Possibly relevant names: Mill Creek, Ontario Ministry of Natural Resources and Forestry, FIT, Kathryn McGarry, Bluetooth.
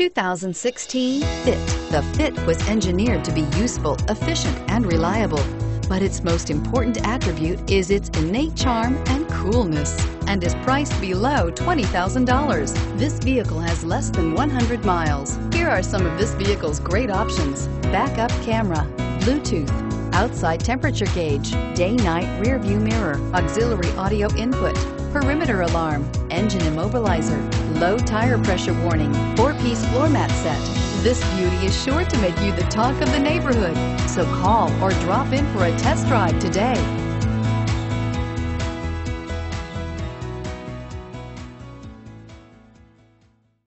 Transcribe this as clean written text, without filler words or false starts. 2016 FIT. The FIT was engineered to be useful, efficient, and reliable, but its most important attribute is its innate charm and coolness, and is priced below $20,000. This vehicle has less than 100 miles. Here are some of this vehicle's great options: backup camera, Bluetooth, outside temperature gauge, day-night rearview mirror, auxiliary audio input, perimeter alarm, engine immobilizer, low tire pressure warning, 4-piece floor mat set. This beauty is sure to make you the talk of the neighborhood. So call or drop in for a test drive today.